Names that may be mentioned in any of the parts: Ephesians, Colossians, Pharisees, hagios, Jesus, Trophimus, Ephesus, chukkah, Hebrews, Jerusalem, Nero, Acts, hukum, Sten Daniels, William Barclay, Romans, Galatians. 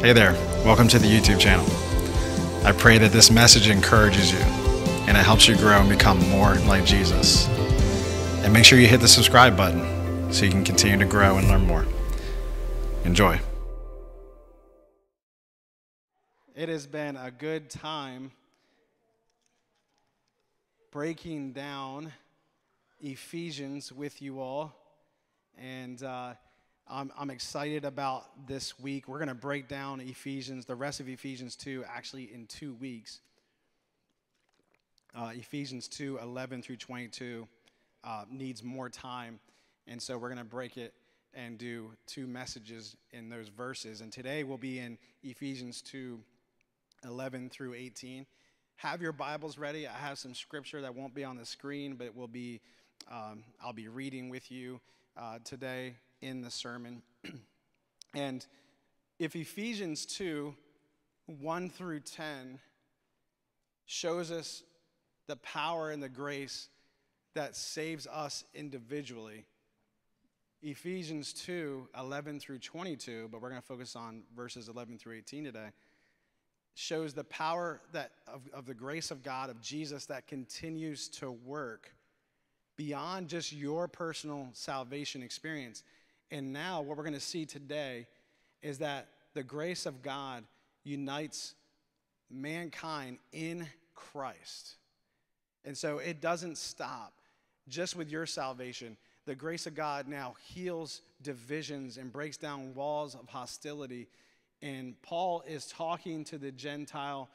Hey there, welcome to the YouTube channel. I pray that this message encourages you and it helps you grow and become more like Jesus. And make sure you hit the subscribe button so you can continue to grow and learn more. Enjoy. It has been a good time breaking down Ephesians with you all, and I'm excited about this week. We're going to break down Ephesians, the rest of Ephesians 2, actually in 2 weeks. Ephesians 2:11 through 22 needs more time, and so we're going to break it and do 2 messages in those verses. And today we'll be in Ephesians 2:11 through 18. Have your Bibles ready. I have some scripture that won't be on the screen, but it will be. I'll be reading with you today in the sermon. And if Ephesians 2:1 through 10 shows us the power and the grace that saves us individually, Ephesians 2:11 through 22, but we're going to focus on verses 11 through 18 today, shows the power that of the grace of God, of Jesus, that continues to work beyond just your personal salvation experience. And now what we're going to see today is that the grace of God unites mankind in Christ. And so it doesn't stop just with your salvation. The grace of God now heals divisions and breaks down walls of hostility. And Paul is talking to the Gentile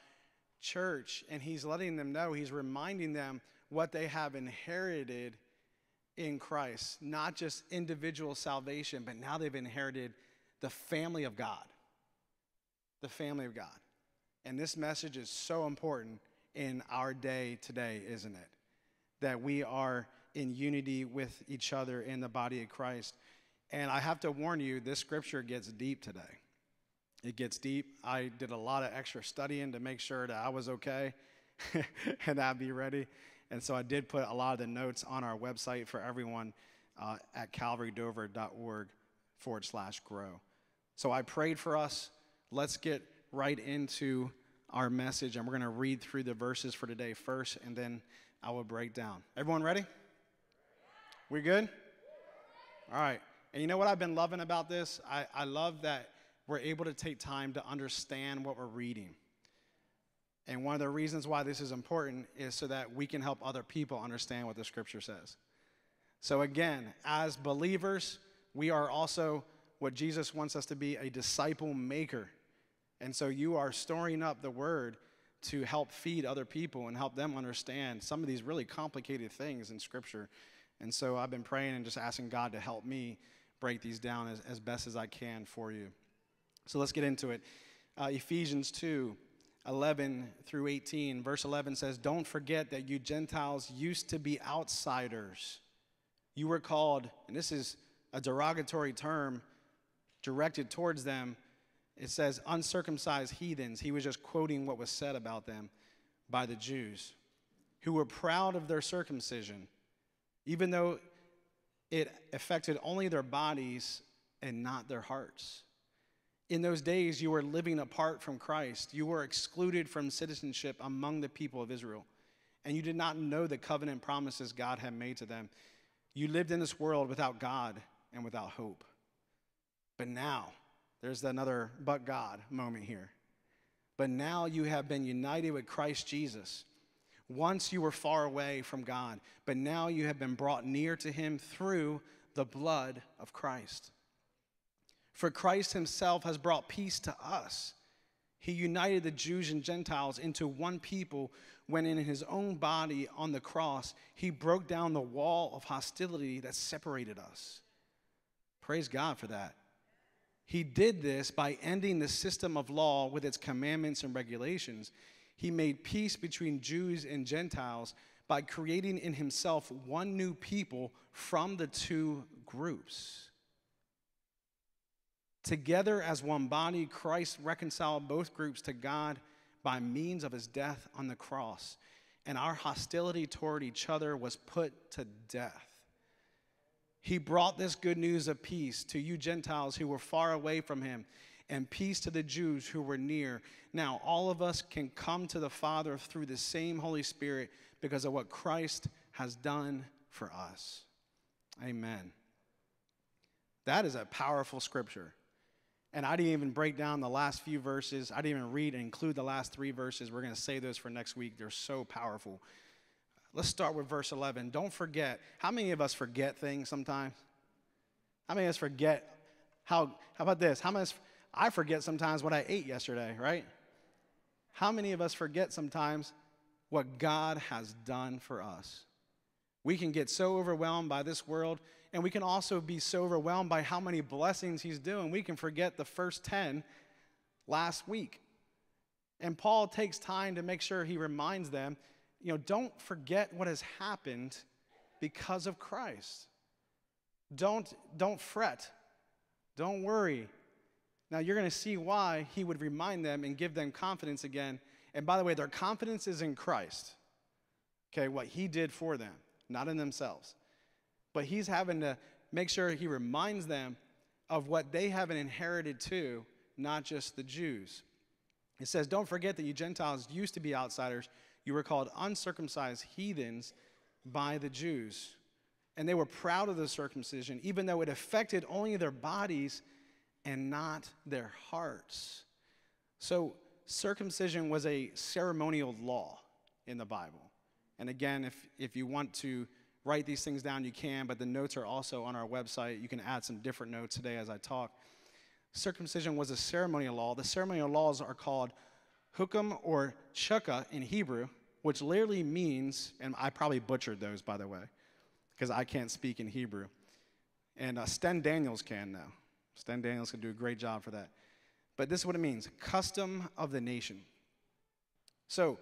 church, and he's letting them know, he's reminding them what they have inherited in Christ, not just individual salvation, but now they've inherited the family of God, the family of God. And this message is so important in our day today, isn't it? That we are in unity with each other in the body of Christ. And I have to warn you, this scripture gets deep today. It gets deep. I did a lot of extra studying to make sure that I was okay and I'd be ready. And so I did put a lot of the notes on our website for everyone at calvarydover.org/grow. So I prayed for us. Let's get right into our message, and we're going to read through the verses for today first, and then I will break down. Everyone ready? We good? All right. And you know what I've been loving about this? I love that we're able to take time to understand what we're reading. And one of the reasons why this is important is so that we can help other people understand what the scripture says. So again, as believers, we are also what Jesus wants us to be, a disciple maker. And so you are storing up the word to help feed other people and help them understand some of these really complicated things in scripture. And so I've been praying and just asking God to help me break these down as best as I can for you. So let's get into it. Ephesians 2:11 through 18. Verse 11 says, "Don't forget that you Gentiles used to be outsiders. You were called," and this is a derogatory term directed towards them. It says, "uncircumcised heathens." He was just quoting what was said about them by the Jews, who were proud of their circumcision, even though it affected only their bodies and not their hearts. In those days, you were living apart from Christ. You were excluded from citizenship among the people of Israel, and you did not know the covenant promises God had made to them. You lived in this world without God and without hope. But now, there's another "but God" moment here. But now you have been united with Christ Jesus. Once you were far away from God, but now you have been brought near to him through the blood of Christ. For Christ himself has brought peace to us. He united the Jews and Gentiles into one people when in his own body on the cross, he broke down the wall of hostility that separated us. Praise God for that. He did this by ending the system of law with its commandments and regulations. He made peace between Jews and Gentiles by creating in himself one new people from the two groups. Together as one body, Christ reconciled both groups to God by means of his death on the cross, and our hostility toward each other was put to death. He brought this good news of peace to you Gentiles who were far away from him, and peace to the Jews who were near. Now, all of us can come to the Father through the same Holy Spirit because of what Christ has done for us. Amen. That is a powerful scripture. And I didn't even break down the last few verses. I didn't even read and include the last three verses. We're going to save those for next week. They're so powerful. Let's start with verse 11. Don't forget. How many of us forget things sometimes? How many of us forget? How about this? How many of us, I forget sometimes what I ate yesterday, right? How many of us forget sometimes what God has done for us? We can get so overwhelmed by this world, and we can also be so overwhelmed by how many blessings he's doing. We can forget the first 10 last week. And Paul takes time to make sure he reminds them, you know, don't forget what has happened because of Christ. Don't fret. Don't worry. Now, you're going to see why he would remind them and give them confidence again. And by the way, their confidence is in Christ, okay, what he did for them. Not in themselves. But he's having to make sure he reminds them of what they haven't inherited too, not just the Jews. It says, don't forget that you Gentiles used to be outsiders. You were called uncircumcised heathens by the Jews. And they were proud of the circumcision, even though it affected only their bodies and not their hearts. So circumcision was a ceremonial law in the Bible. And again, if you want to write these things down, you can, but the notes are also on our website. You can add some different notes today as I talk. Circumcision was a ceremonial law. The ceremonial laws are called hukum or chukkah in Hebrew, which literally means, and I probably butchered those, by the way, because I can't speak in Hebrew. And Sten Daniels can now. Sten Daniels can do a great job for that. But this is what it means, custom of the nation. So,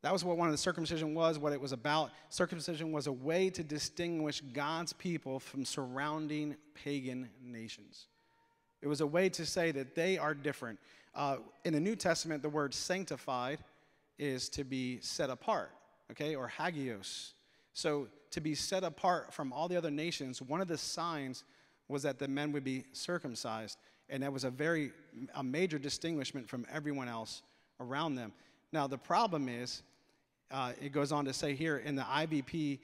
that was what one of the circumcision was, what it was about. Circumcision was a way to distinguish God's people from surrounding pagan nations. It was a way to say that they are different. In the New Testament, the word sanctified is to be set apart, okay, or hagios. So to be set apart from all the other nations, one of the signs was that the men would be circumcised, and that was a major distinguishment from everyone else around them. Now, the problem is, it goes on to say here in the IBP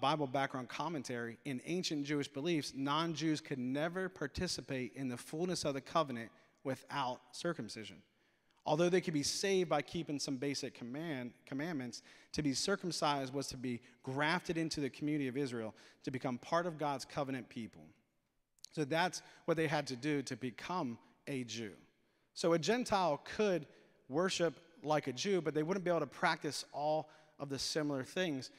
Bible Background Commentary, in ancient Jewish beliefs, non-Jews could never participate in the fullness of the covenant without circumcision. Although they could be saved by keeping some basic commandments, to be circumcised was to be grafted into the community of Israel, to become part of God's covenant people. So that's what they had to do to become a Jew. So a Gentile could worship like a Jew, but they wouldn't be able to practice all of the similar things.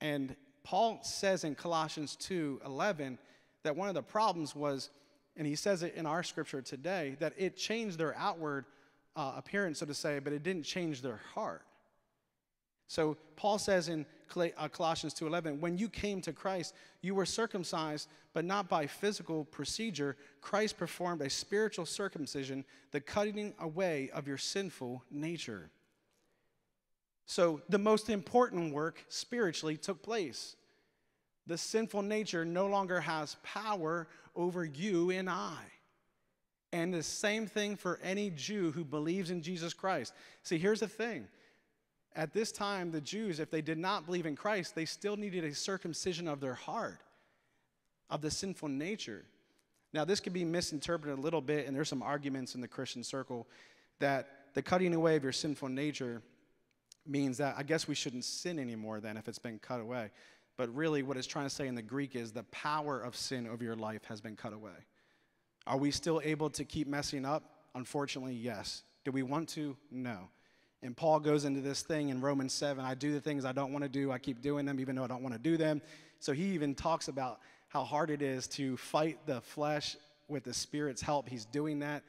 And Paul says in Colossians 2:11 that one of the problems was, and he says it in our scripture today, that it changed their outward appearance, so to say, but it didn't change their heart. So Paul says in Colossians 2:11, when you came to Christ, you were circumcised, but not by physical procedure. Christ performed a spiritual circumcision, the cutting away of your sinful nature. So the most important work spiritually took place. The sinful nature no longer has power over you and I. And the same thing for any Jew who believes in Jesus Christ. See, here's the thing. At this time, the Jews, if they did not believe in Christ, they still needed a circumcision of their heart, of the sinful nature. Now, this could be misinterpreted a little bit, and there's some arguments in the Christian circle that the cutting away of your sinful nature means that, I guess we shouldn't sin anymore then if it's been cut away. But really what it's trying to say in the Greek is the power of sin over your life has been cut away. Are we still able to keep messing up? Unfortunately, yes. Do we want to? No. And Paul goes into this thing in Romans 7, I do the things I don't want to do, I keep doing them even though I don't want to do them. So he even talks about how hard it is to fight the flesh with the Spirit's help. He's doing that.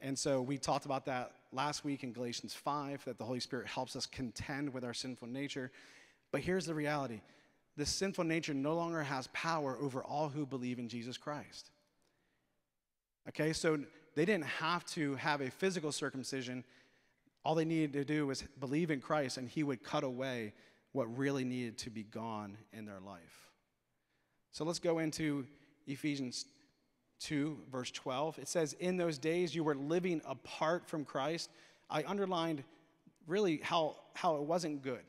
And so we talked about that last week in Galatians 5, that the Holy Spirit helps us contend with our sinful nature. But here's the reality. The sinful nature no longer has power over all who believe in Jesus Christ. Okay, so they didn't have to have a physical circumcision. All they needed to do was believe in Christ, and he would cut away what really needed to be gone in their life. So let's go into Ephesians 2, verse 12. It says, in those days you were living apart from Christ. I underlined really how it wasn't good.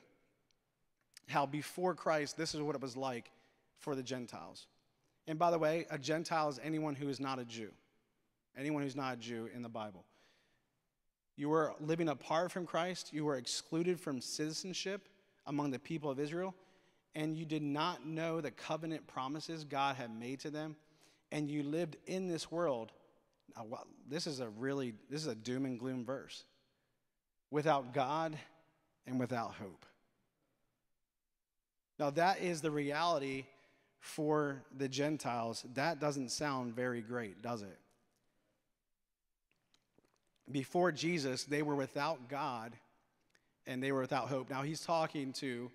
How before Christ, this is what it was like for the Gentiles. And by the way, a Gentile is anyone who is not a Jew. Anyone who's not a Jew in the Bible. You were living apart from Christ. You were excluded from citizenship among the people of Israel. And you did not know the covenant promises God had made to them. And you lived in this world. Now, this is a doom and gloom verse. Without God and without hope. Now that is the reality for the Gentiles. That doesn't sound very great, does it? Before Jesus, they were without God and they were without hope. Now he's talking to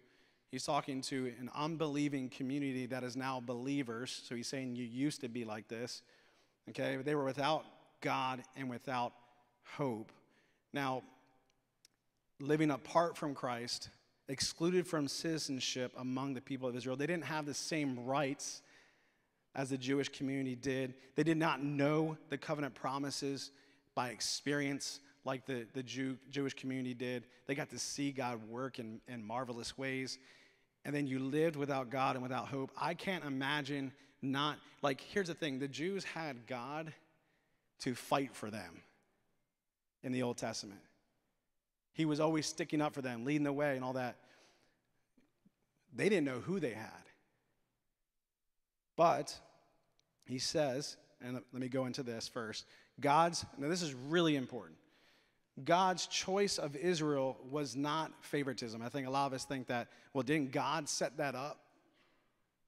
an unbelieving community that is now believers. So he's saying you used to be like this, okay? But they were without God and without hope. Now, living apart from Christ, excluded from citizenship among the people of Israel. They didn't have the same rights as the Jewish community did. They did not know the covenant promises by experience like the Jewish community did. They got to see God work in marvelous ways. And then you lived without God and without hope. I can't imagine not, like, here's the thing. The Jews had God to fight for them in the Old Testament. He was always sticking up for them, leading the way and all that. They didn't know who they had. But he says, and let me go into this first. God's, now this is really important. God's choice of Israel was not favoritism. I think a lot of us think that, well, didn't God set that up?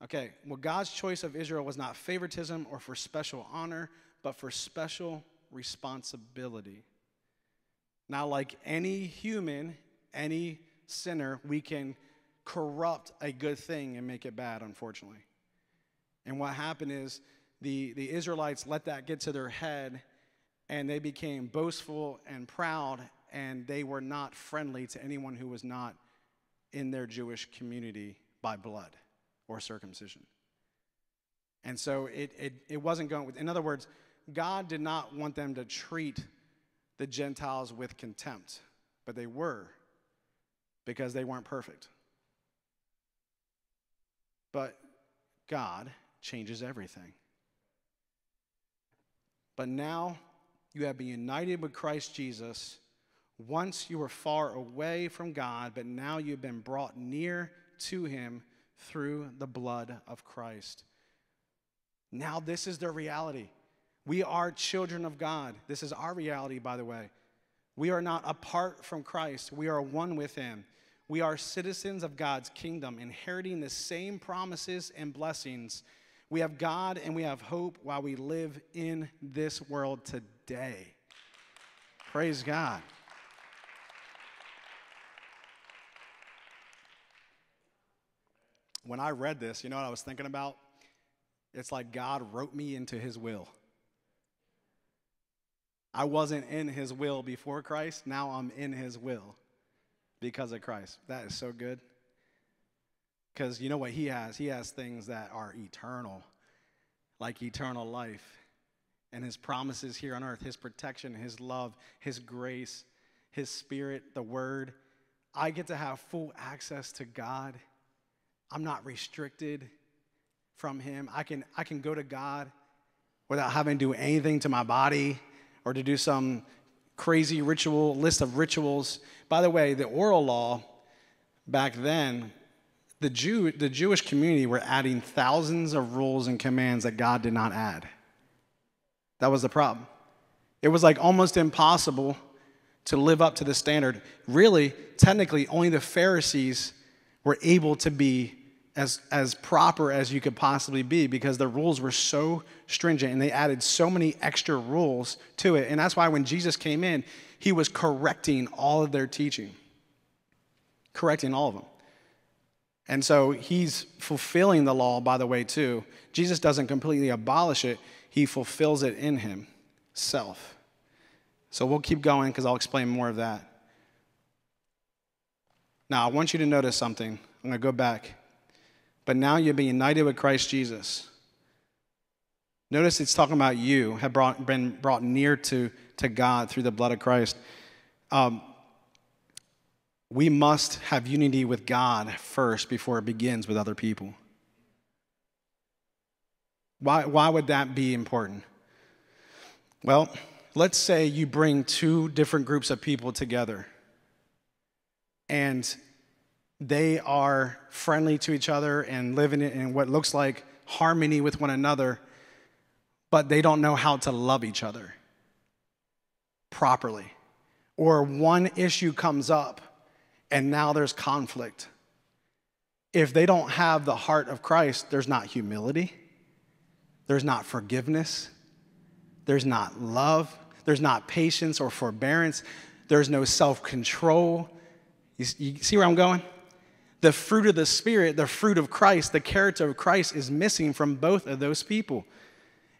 Okay, well, God's choice of Israel was not favoritism or for special honor, but for special responsibility. Now, like any human, any sinner, we can corrupt a good thing and make it bad, unfortunately. And what happened is the Israelites let that get to their head, and they became boastful and proud, and they were not friendly to anyone who was not in their Jewish community by blood or circumcision. And so it wasn't going with, in other words, God did not want them to treat the Gentiles with contempt, but they were, because they weren't perfect. But God changes everything. But now you have been united with Christ Jesus. Once you were far away from God, but now you've been brought near to him through the blood of Christ. Now this is the reality. We are children of God. This is our reality, by the way. We are not apart from Christ. We are one with him. We are citizens of God's kingdom, inheriting the same promises and blessings. We have God and we have hope while we live in this world today. Praise God. When I read this, you know what I was thinking about? It's like God wrote me into his will. I wasn't in his will before Christ. Now I'm in his will because of Christ. That is so good. Because you know what he has? He has things that are eternal, like eternal life. And his promises here on earth, his protection, his love, his grace, his spirit, the word. I get to have full access to God. I'm not restricted from him. I can go to God without having to do anything to my body. Or to do some crazy ritual, list of rituals. By the way, the oral law back then, the Jewish community were adding thousands of rules and commands that God did not add. That was the problem. It was like almost impossible to live up to the standard. Really, technically, only the Pharisees were able to be as proper as you could possibly be, because the rules were so stringent and they added so many extra rules to it. And that's why when Jesus came in, he was correcting all of their teaching, correcting all of them. And so he's fulfilling the law, by the way, too. Jesus doesn't completely abolish it. He fulfills it in himself. So we'll keep going because I'll explain more of that. Now, I want you to notice something. I'm going to go back. But now you've been united with Christ Jesus. Notice it's talking about you have been brought near to God through the blood of Christ. We must have unity with God first before it begins with other people. Why would that be important? Well, let's say you bring two different groups of people together and they are friendly to each other and living in what looks like harmony with one another, but they don't know how to love each other properly. Or one issue comes up and now there's conflict. If they don't have the heart of Christ, there's not humility. There's not forgiveness. There's not love. There's not patience or forbearance. There's no self-control. You see where I'm going? The fruit of the Spirit, the fruit of Christ, the character of Christ is missing from both of those people.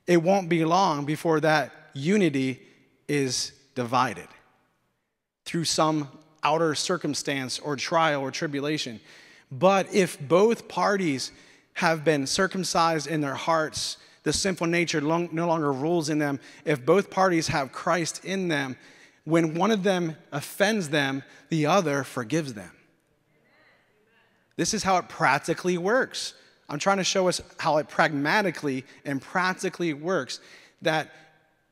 It won't be long before that unity is divided through some outer circumstance or trial or tribulation. But if both parties have been circumcised in their hearts, the sinful nature no longer rules in them. If both parties have Christ in them, when one of them offends them, the other forgives them. This is how it practically works. I'm trying to show us how it pragmatically and practically works, that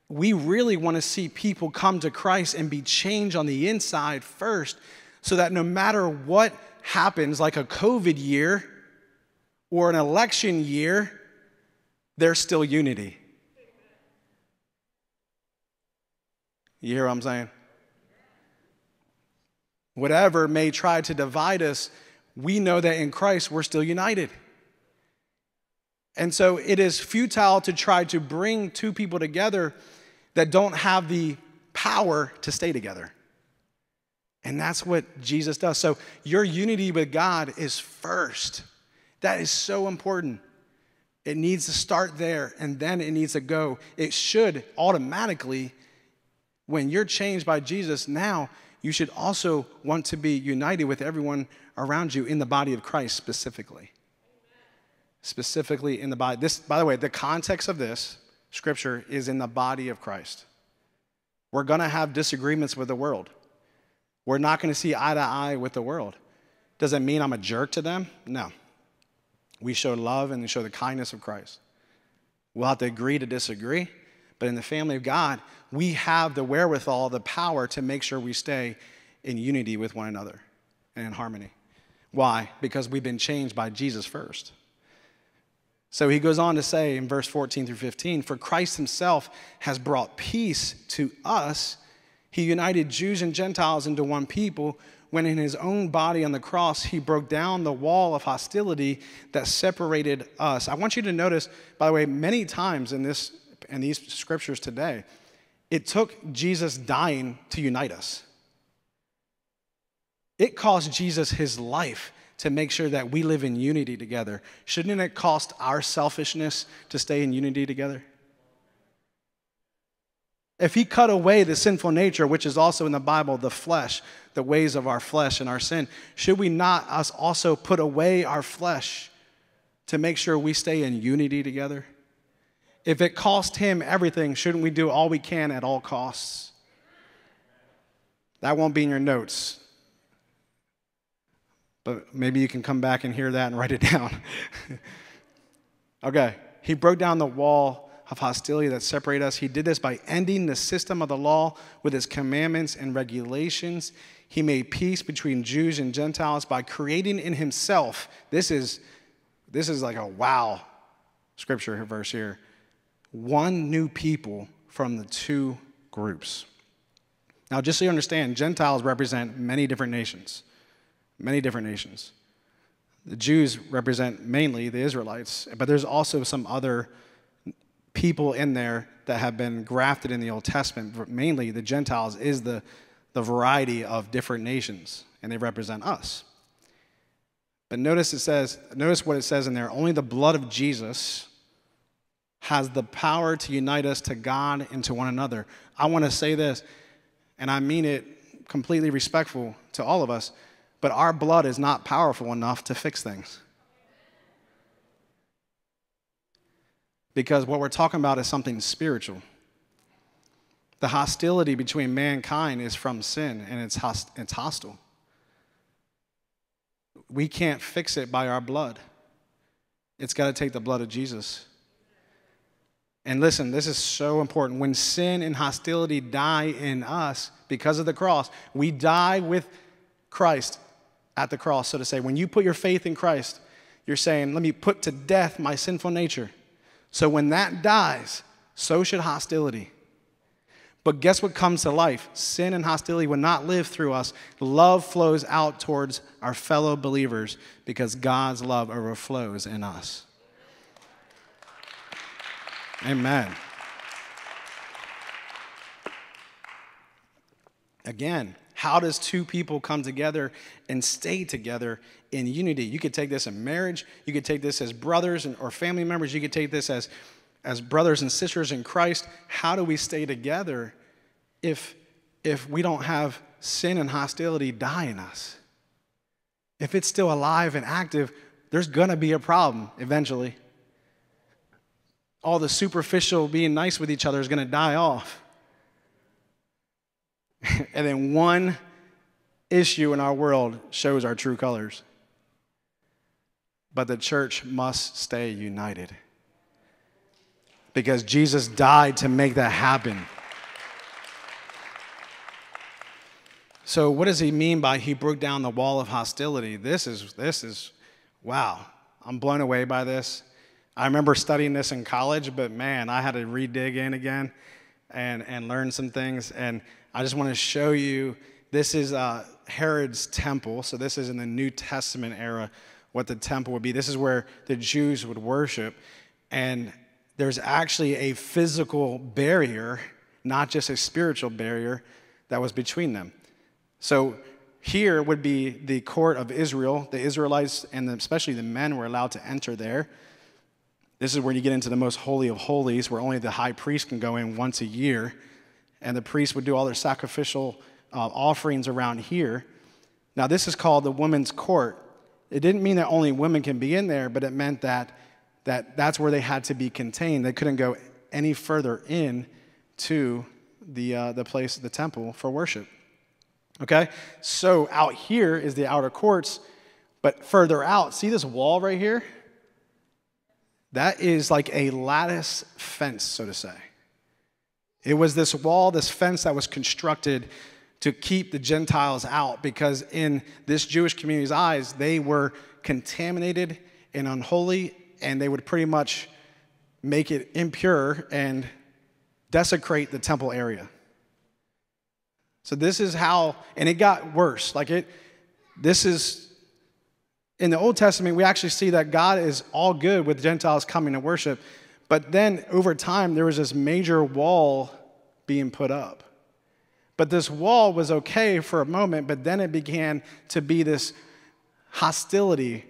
we really want to see people come to Christ and be changed on the inside first, so that no matter what happens, like a COVID year, or an election year, there's still unity. You hear what I'm saying? Whatever may try to divide us, we know that in Christ we're still united. And so it is futile to try to bring two people together that don't have the power to stay together. And that's what Jesus does. So your unity with God is first. That is so important. It needs to start there, and then it needs to go. It should automatically, when you're changed by Jesus now, you should also want to be united with everyone around you in the body of Christ specifically. Specifically in the body. This, by the way, the context of this scripture is in the body of Christ. We're going to have disagreements with the world. We're not going to see eye to eye with the world. Does it mean I'm a jerk to them? No. We show love and we show the kindness of Christ. We'll have to agree to disagree, but in the family of God, we have the wherewithal, the power to make sure we stay in unity with one another and in harmony. Why? Because we've been changed by Jesus first. So he goes on to say in verse 14 through 15, for Christ himself has brought peace to us. He united Jews and Gentiles into one people, when in his own body on the cross, he broke down the wall of hostility that separated us. I want you to notice, by the way, many times in these scriptures today, it took Jesus dying to unite us. It cost Jesus his life to make sure that we live in unity together. Shouldn't it cost our selfishness to stay in unity together? If he cut away the sinful nature, which is also in the Bible, the flesh, the ways of our flesh and our sin, should we not us also put away our flesh to make sure we stay in unity together? If it cost him everything, shouldn't we do all we can at all costs? That won't be in your notes. But maybe you can come back and hear that and write it down. Okay, he broke down the wall of hostility that separate us. He did this by ending the system of the law with his commandments and regulations. He made peace between Jews and Gentiles by creating in himself. This is like a wow scripture verse here. One new people from the two groups. Now, just so you understand, Gentiles represent many different nations. Many different nations. The Jews represent mainly the Israelites, but there's also some other people in there that have been grafted in the Old Testament, mainly the Gentiles, is the variety of different nations, and they represent us. But notice what it says in there. Only the blood of Jesus has the power to unite us to God and to one another. I want to say this, and I mean it completely respectful to all of us, but our blood is not powerful enough to fix things. because what we're talking about is something spiritual. The hostility between mankind is from sin, and it's hostile. We can't fix it by our blood. It's got to take the blood of Jesus. And listen, this is so important. When sin and hostility die in us because of the cross, we die with Christ at the cross, so to say. When you put your faith in Christ, you're saying, let me put to death my sinful nature. So when that dies, so should hostility. But guess what comes to life? Sin and hostility will not live through us. Love flows out towards our fellow believers because God's love overflows in us. Amen. Again, how does two people come together and stay together in unity? You could take this in marriage. You could take this as brothers or family members. You could take this as brothers and sisters in Christ. How do we stay together if we don't have sin and hostility die in us? If it's still alive and active, there's going to be a problem eventually. All the superficial being nice with each other is going to die off. And then one issue in our world shows our true colors. But the church must stay united, because Jesus died to make that happen. So what does he mean by he broke down the wall of hostility? This is wow, I'm blown away by this. I remember studying this in college, but man, I had to re-dig in again and learn some things. And I just want to show you, this is Herod's temple. So this is in the New Testament era, what the temple would be. This is where the Jews would worship. And there's actually a physical barrier, not just a spiritual barrier, that was between them. So here would be the court of Israel. The Israelites, and especially the men, were allowed to enter there. This is where you get into the most holy of holies, where only the high priest can go in once a year. And the priests would do all their sacrificial offerings around here. Now, this is called the women's court. It didn't mean that only women can be in there, but it meant that's where they had to be contained. They couldn't go any further in to the place of the temple for worship. Okay? So out here is the outer courts, but further out, see this wall right here? That is like a lattice fence, so to say. It was this wall, this fence that was constructed to keep the Gentiles out, because in this Jewish community's eyes, they were contaminated and unholy, and they would pretty much make it impure and desecrate the temple area. So this is how, and it got worse. In the Old Testament, we actually see that God is all good with Gentiles coming to worship. But then over time, there was this major wall being put up. But this wall was okay for a moment, but then it began to be this hostility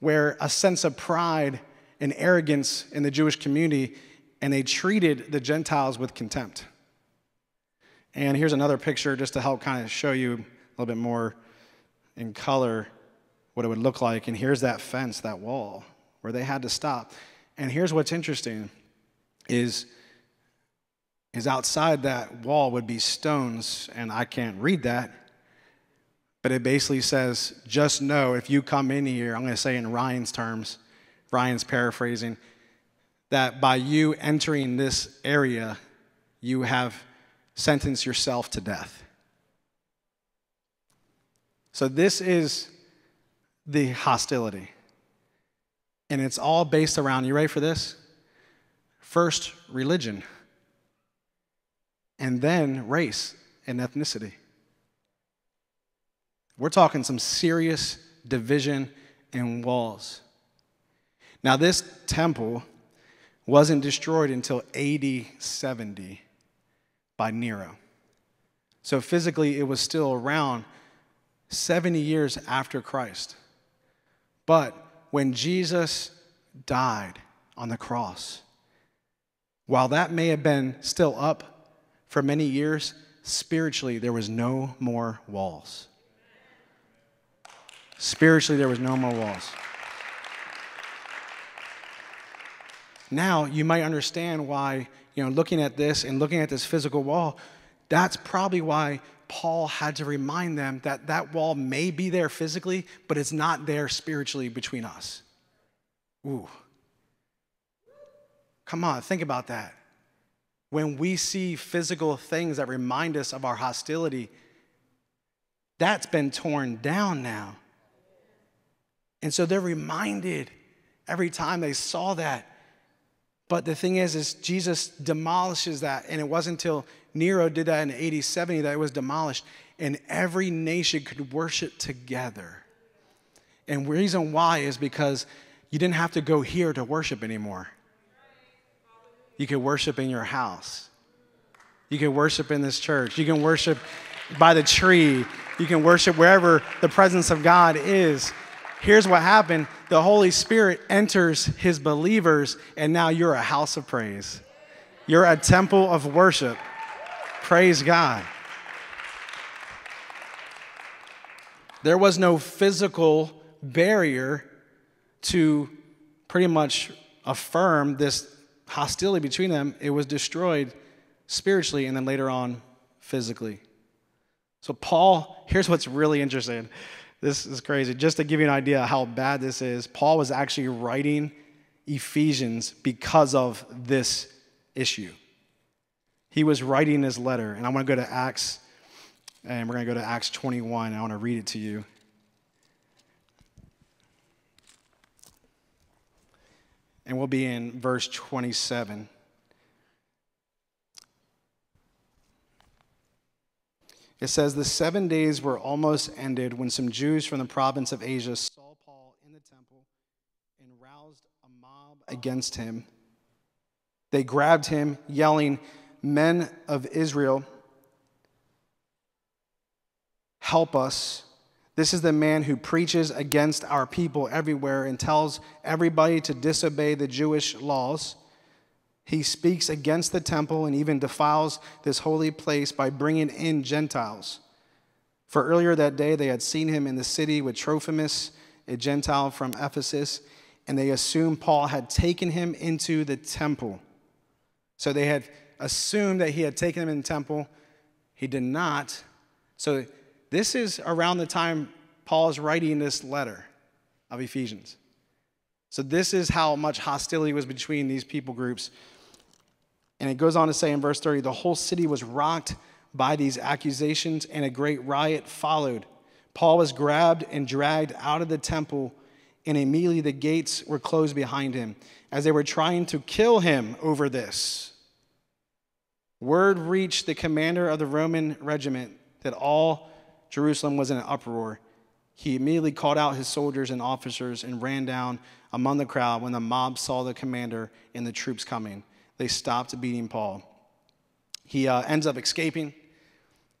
where a sense of pride and arrogance in the Jewish community, and they treated the Gentiles with contempt. And here's another picture just to help kind of show you a little bit more in color what it would look like. And here's that fence, that wall, where they had to stop. And here's what's interesting is outside that wall would be stones, and I can't read that, but it basically says, just know if you come in here, I'm going to say in Ryan's terms, Ryan's paraphrasing, that by you entering this area, you have sentenced yourself to death. So this is the hostility. And it's all based around, you ready for this? First, religion. And then race and ethnicity. We're talking some serious division and walls. Now, this temple wasn't destroyed until AD 70 by Nero. So physically, it was still around 70 years after Christ. But when Jesus died on the cross, while that may have been still up for many years, spiritually there was no more walls. Spiritually there was no more walls. Now you might understand why, looking at this and looking at this physical wall, that's probably why Paul had to remind them that that wall may be there physically, but it's not there spiritually between us. Ooh. Come on, think about that. When we see physical things that remind us of our hostility, that's been torn down now. And so they're reminded every time they saw that. But the thing is Jesus demolishes that. And it wasn't until Nero did that in AD 70 that it was demolished. And every nation could worship together. And the reason why is because you didn't have to go here to worship anymore. You could worship in your house. You can worship in this church. You can worship by the tree. You can worship wherever the presence of God is. Here's what happened. The Holy Spirit enters his believers, and now you're a house of praise. You're a temple of worship. Praise God. There was no physical barrier to pretty much affirm this hostility between them. It was destroyed spiritually and then later on physically. So Paul, here's what's really interesting. This is crazy. Just to give you an idea how bad this is, Paul was actually writing Ephesians because of this issue. He was writing his letter, and I'm going to go to Acts, and we're going to go to Acts 21, and I want to read it to you. And we'll be in verse 27. It says, the 7 days were almost ended when some Jews from the province of Asia saw Paul in the temple and roused a mob against him. They grabbed him, yelling, "Men of Israel, help us. This is the man who preaches against our people everywhere and tells everybody to disobey the Jewish laws. He speaks against the temple and even defiles this holy place by bringing in Gentiles." For earlier that day, they had seen him in the city with Trophimus, a Gentile from Ephesus, and they assumed Paul had taken him into the temple. So they had assumed that he had taken him in the temple. He did not. So this is around the time Paul is writing this letter of Ephesians. So this is how much hostility was between these people groups. And it goes on to say in verse 30, the whole city was rocked by these accusations, and a great riot followed. Paul was grabbed and dragged out of the temple, and immediately the gates were closed behind him, as they were trying to kill him over this. Word reached the commander of the Roman regiment that all Jerusalem was in an uproar. He immediately called out his soldiers and officers and ran down among the crowd. When the mob saw the commander and the troops coming, they stopped beating Paul. He ends up escaping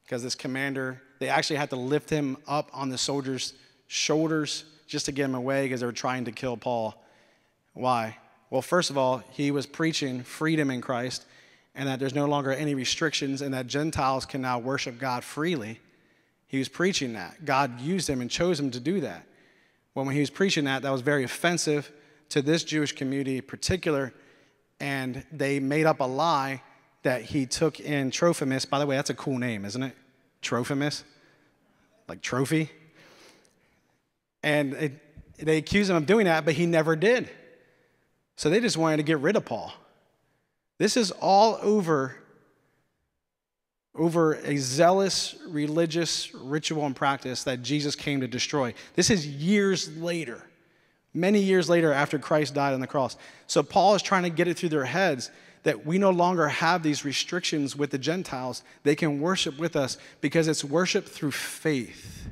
because this commander, they actually had to lift him up on the soldiers' shoulders just to get him away because they were trying to kill Paul. Why? Well, first of all, he was preaching freedom in Christ and that there's no longer any restrictions and that Gentiles can now worship God freely. He was preaching that. God used him and chose him to do that. Well, when he was preaching that, that was very offensive to this Jewish community in particular, and they made up a lie that he took in Trophimus. By the way, that's a cool name, isn't it? Trophimus, like trophy. And they accused him of doing that, but he never did. So they just wanted to get rid of Paul. This is all over a zealous religious ritual and practice that Jesus came to destroy. This is years later, many years later after Christ died on the cross. So Paul is trying to get it through their heads that we no longer have these restrictions with the Gentiles. They can worship with us because it's worship through faith.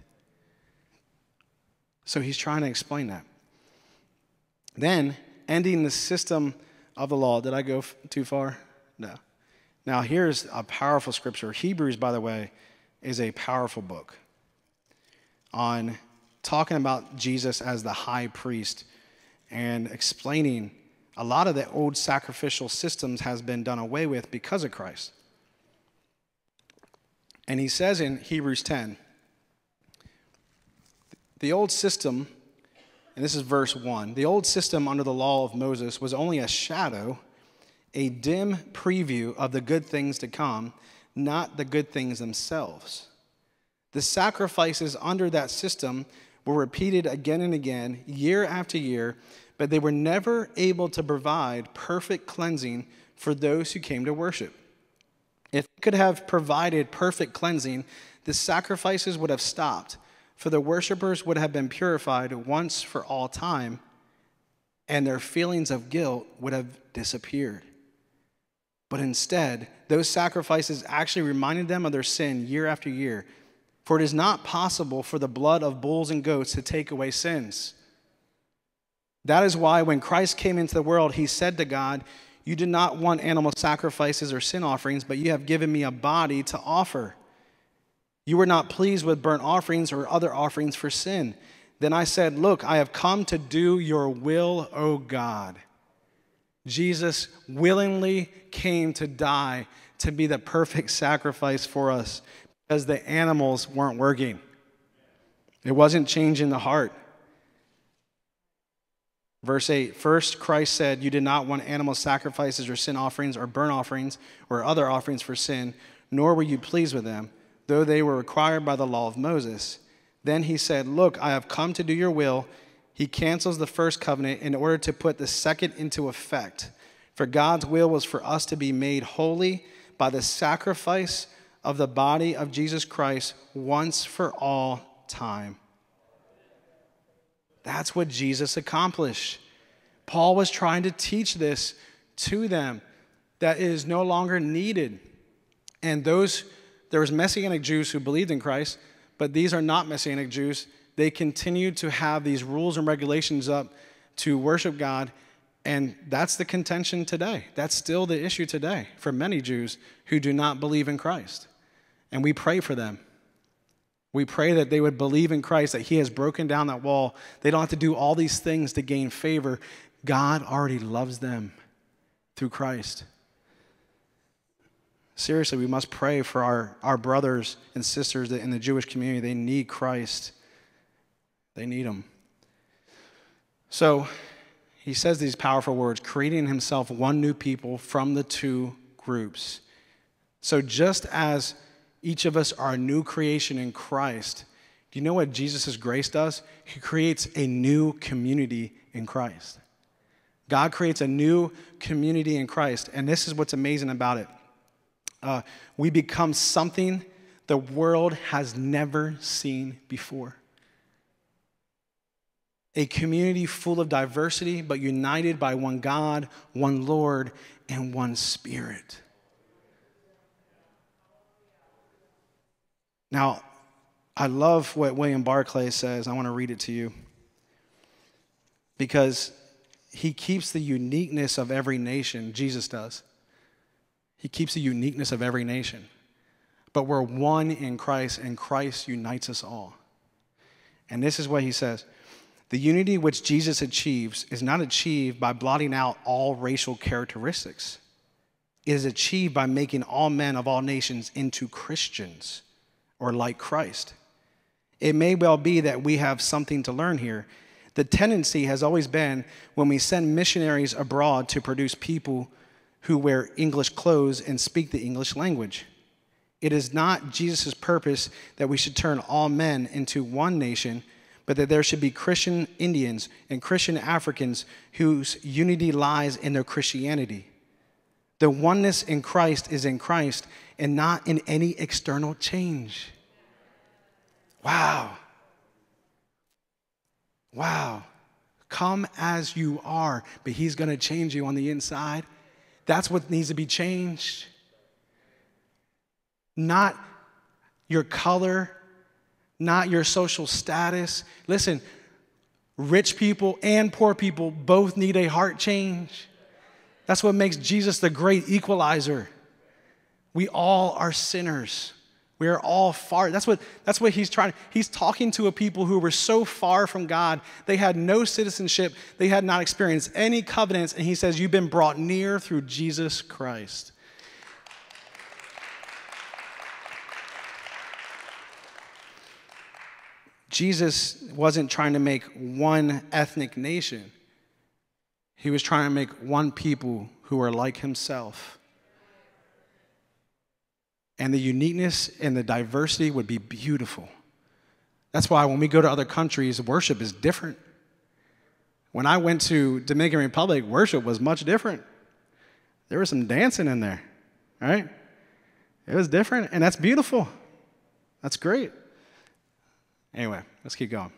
So he's trying to explain that. Then ending the system of the law. Did I go too far? No. Now, here's a powerful scripture. Hebrews, by the way, is a powerful book on talking about Jesus as the high priest and explaining a lot of the old sacrificial systems has been done away with because of Christ. And he says in Hebrews 10, the old system and this is verse 1, the old system under the law of Moses was only a shadow, a dim preview of the good things to come, not the good things themselves. The sacrifices under that system were repeated again and again, year after year, but they were never able to provide perfect cleansing for those who came to worship. If it could have provided perfect cleansing, the sacrifices would have stopped, for the worshipers would have been purified once for all time, and their feelings of guilt would have disappeared. But instead, those sacrifices actually reminded them of their sin year after year. For it is not possible for the blood of bulls and goats to take away sins. That is why when Christ came into the world, he said to God, "You did not want animal sacrifices or sin offerings, but you have given me a body to offer. You were not pleased with burnt offerings or other offerings for sin. Then I said, look, I have come to do your will, O God." Jesus willingly came to die to be the perfect sacrifice for us because the animals weren't working. It wasn't changing the heart. Verse 8, first Christ said, "You did not want animal sacrifices or sin offerings or burnt offerings or other offerings for sin, nor were you pleased with them, though they were required by the law of Moses." Then he said, "Look, I have come to do your will." He cancels the first covenant in order to put the second into effect. For God's will was for us to be made holy by the sacrifice of the body of Jesus Christ once for all time. That's what Jesus accomplished. Paul was trying to teach this to them, that it is no longer needed. And there was Messianic Jews who believed in Christ, but these are not Messianic Jews. They continued to have these rules and regulations up to worship God, and that's the contention today. That's still the issue today for many Jews who do not believe in Christ, and we pray for them. We pray that they would believe in Christ, that he has broken down that wall. They don't have to do all these things to gain favor. God already loves them through Christ. Seriously, we must pray for our brothers and sisters in the Jewish community. They need Christ. They need him. So he says these powerful words, creating himself one new people from the two groups. So just as each of us are a new creation in Christ, do you know what Jesus' grace does? He creates a new community in Christ. God creates a new community in Christ, and this is what's amazing about it. We become something the world has never seen before. A community full of diversity, but united by one God, one Lord, and one Spirit. Now, I love what William Barclay says. I want to read it to you because he keeps the uniqueness of every nation. Jesus does. He keeps the uniqueness of every nation. But we're one in Christ, and Christ unites us all. And this is what he says. The unity which Jesus achieves is not achieved by blotting out all racial characteristics. It is achieved by making all men of all nations into Christians or like Christ. It may well be that we have something to learn here. The tendency has always been when we send missionaries abroad to produce people who wear English clothes and speak the English language. It is not Jesus' purpose that we should turn all men into one nation, but that there should be Christian Indians and Christian Africans whose unity lies in their Christianity. The oneness in Christ is in Christ and not in any external change. Wow. Wow. Come as you are, but he's going to change you on the inside. That's what needs to be changed. Not your color, not your social status. Listen, rich people and poor people both need a heart change. That's what makes Jesus the great equalizer. We all are sinners. We are all far. That's what he's trying. He's talking to a people who were so far from God. They had no citizenship. They had not experienced any covenants. And he says, you've been brought near through Jesus Christ. Jesus wasn't trying to make one ethnic nation. He was trying to make one people who are like himself. And the uniqueness and the diversity would be beautiful. That's why when we go to other countries, worship is different. When I went to Dominican Republic, worship was much different. There was some dancing in there, right? It was different, and that's beautiful. That's great. Anyway, let's keep going.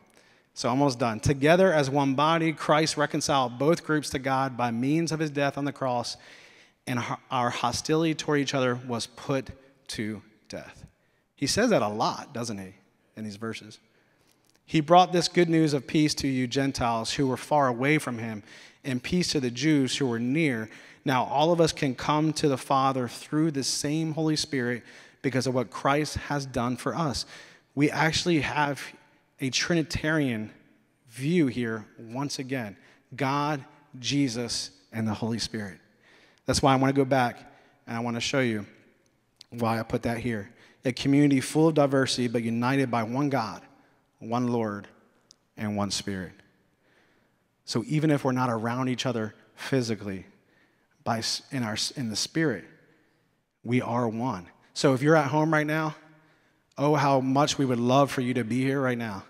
So almost done. Together as one body, Christ reconciled both groups to God by means of his death on the cross, and our hostility toward each other was put to death. He says that a lot, doesn't he, in these verses? He brought this good news of peace to you Gentiles who were far away from him, and peace to the Jews who were near. Now all of us can come to the Father through the same Holy Spirit because of what Christ has done for us. We actually have a Trinitarian view here once again. God, Jesus, and the Holy Spirit. That's why I want to go back and I want to show you why I put that here. A community full of diversity but united by one God, one Lord, and one Spirit. So even if we're not around each other physically, in the Spirit, we are one. So if you're at home right now, oh, how much we would love for you to be here right now.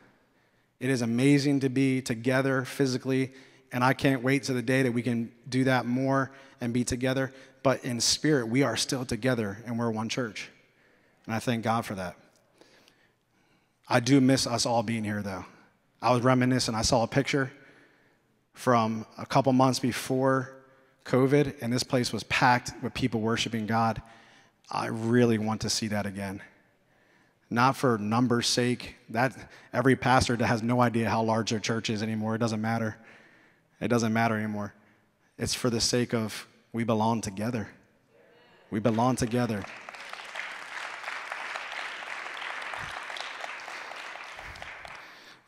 It is amazing to be together physically, and I can't wait to the day that we can do that more and be together. But in spirit, we are still together, and we're one church. And I thank God for that. I do miss us all being here, though. I was reminiscing. I saw a picture from a couple months before COVID, and this place was packed with people worshiping God. I really want to see that again. Not for numbers' sake. That every pastor that has no idea how large their church is anymore. It doesn't matter. It doesn't matter anymore. It's for the sake of we belong together. We belong together.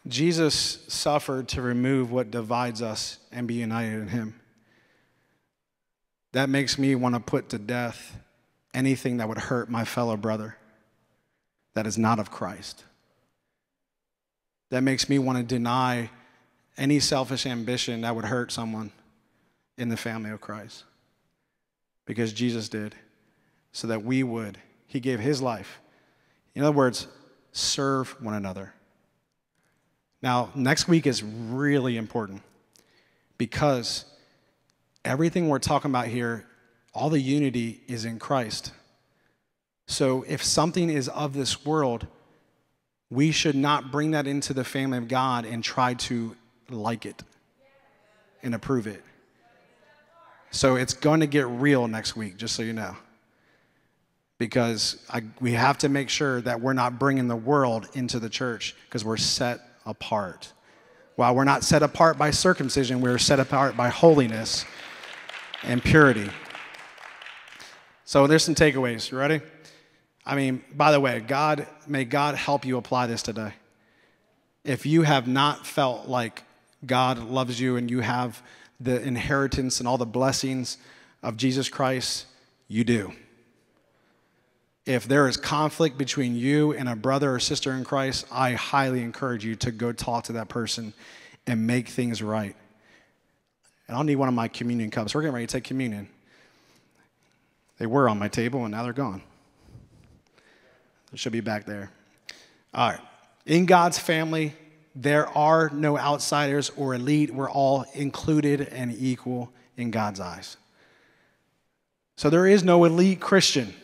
Jesus suffered to remove what divides us and be united in him. That makes me want to put to death anything that would hurt my fellow brother. That is not of Christ. That makes me want to deny any selfish ambition that would hurt someone in the family of Christ. Because Jesus did, so that we would. He gave his life. In other words, serve one another. Now, next week is really important because everything we're talking about here, all the unity is in Christ. So if something is of this world, we should not bring that into the family of God and try to like it and approve it. So it's going to get real next week, just so you know. Because we have to make sure that we're not bringing the world into the church because we're set apart. While we're not set apart by circumcision, we're set apart by holiness and purity. So there's some takeaways. You ready? I mean, by the way, may God help you apply this today. If you have not felt like God loves you and you have the inheritance and all the blessings of Jesus Christ, you do. If there is conflict between you and a brother or sister in Christ, I highly encourage you to go talk to that person and make things right. And I'll need one of my communion cups. We're getting ready to take communion. They were on my table, and now they're gone. It should be back there. All right. In God's family, there are no outsiders or elite. We're all included and equal in God's eyes. So there is no elite Christian.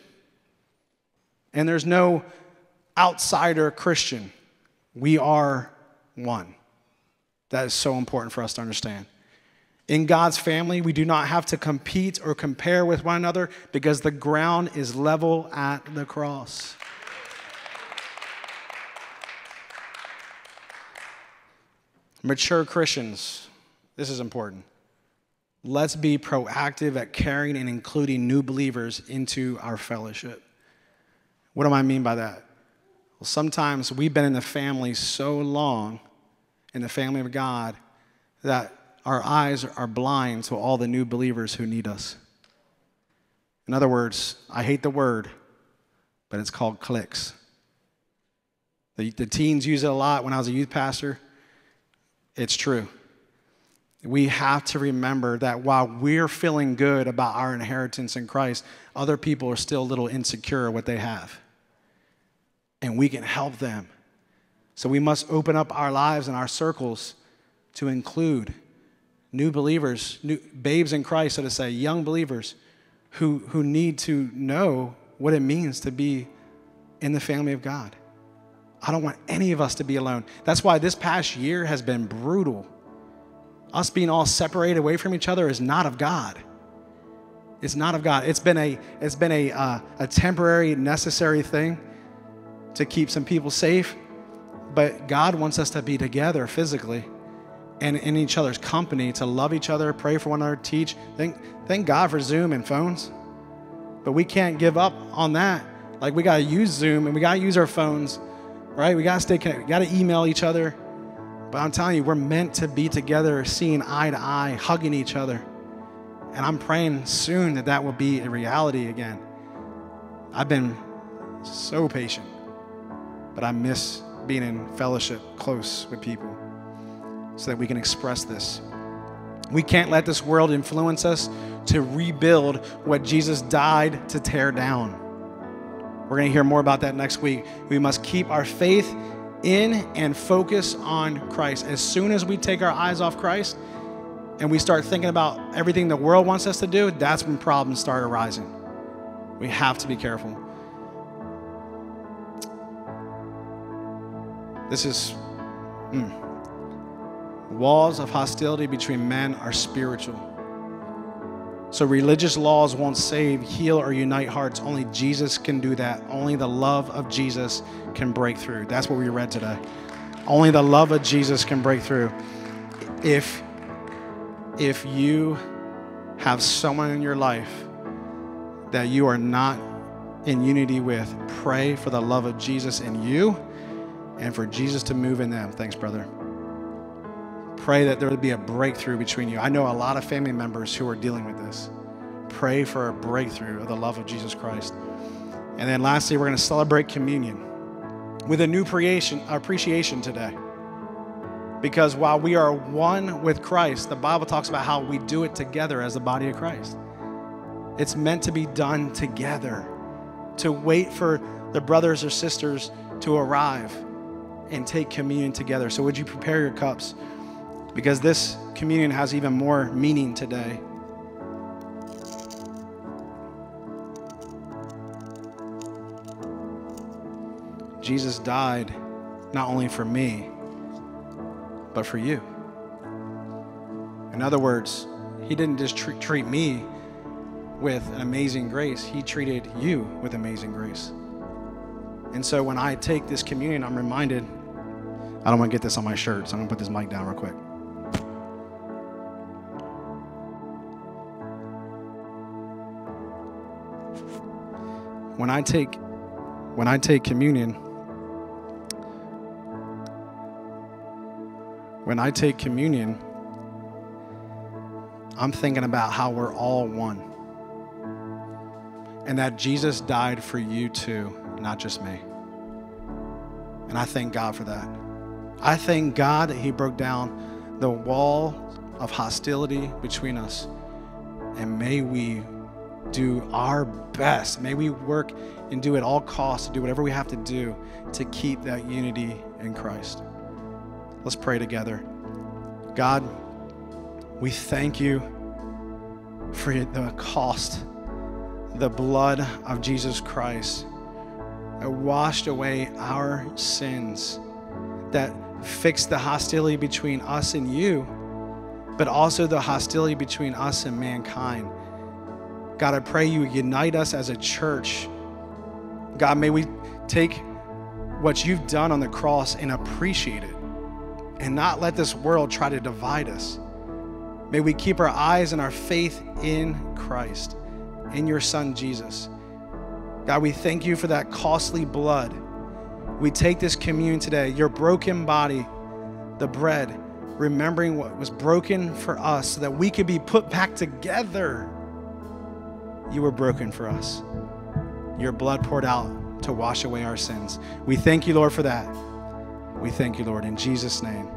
And there's no outsider Christian. We are one. That is so important for us to understand. In God's family, we do not have to compete or compare with one another because the ground is level at the cross. Mature Christians, this is important. Let's be proactive at carrying and including new believers into our fellowship. What do I mean by that? Well, sometimes we've been in the family so long, in the family of God, that our eyes are blind to all the new believers who need us. In other words, I hate the word, but it's called cliques. The teens use it a lot. When I was a youth pastor, it's true. We have to remember that while we're feeling good about our inheritance in Christ, other people are still a little insecure what they have. And we can help them. So we must open up our lives and our circles to include new believers, new babes in Christ, so to say, young believers who need to know what it means to be in the family of God. I don't want any of us to be alone. That's why this past year has been brutal. Us being all separated away from each other is not of God. It's not of God. It's been a temporary, necessary thing to keep some people safe, but God wants us to be together physically and in each other's company, to love each other, pray for one another, teach. Thank God for Zoom and phones, but we can't give up on that. Like, we gotta use Zoom and we gotta use our phones, right? We gotta stay connected. We gotta email each other. But I'm telling you, we're meant to be together, seeing eye to eye, hugging each other. And I'm praying soon that that will be a reality again. I've been so patient, but I miss being in fellowship close with people so that we can express this. We can't let this world influence us to rebuild what Jesus died to tear down. We're going to hear more about that next week. We must keep our faith in and focus on Christ. As soon as we take our eyes off Christ and we start thinking about everything the world wants us to do, that's when problems start arising. We have to be careful. This is, walls of hostility between men are spiritual. So religious laws won't save, heal, or unite hearts. Only Jesus can do that. Only the love of Jesus can break through. That's what we read today. Only the love of Jesus can break through. If you have someone in your life that you are not in unity with, pray for the love of Jesus in you and for Jesus to move in them. Thanks, brother. Pray that there would be a breakthrough between you. I know a lot of family members who are dealing with this. Pray for a breakthrough of the love of Jesus Christ. And then lastly, we're going to celebrate communion with a new appreciation today. Because while we are one with Christ, the Bible talks about how we do it together as the body of Christ. It's meant to be done together, to wait for the brothers or sisters to arrive and take communion together. So would you prepare your cups? Because this communion has even more meaning today. Jesus died not only for me, but for you. In other words, he didn't just treat me with an amazing grace. He treated you with amazing grace. And so when I take this communion, I'm reminded, I don't want to get this on my shirt, so I'm going to put this mic down real quick. When I take communion, I'm thinking about how we're all one. And that Jesus died for you too, not just me. And I thank God for that. I thank God that he broke down the wall of hostility between us. And may we do our best. May we work and do at all costs to do whatever we have to do to keep that unity in Christ. Let's pray together. God, we thank you for the cost, the blood of Jesus Christ that washed away our sins, that fixed the hostility between us and you, but also the hostility between us and mankind. God, I pray you unite us as a church. God, may we take what you've done on the cross and appreciate it and not let this world try to divide us. May we keep our eyes and our faith in Christ, in your son, Jesus. God, we thank you for that costly blood. We take this communion today, your broken body, the bread, remembering what was broken for us so that we could be put back together. You were broken for us. Your blood poured out to wash away our sins. We thank you, Lord, for that. We thank you, Lord, in Jesus' name.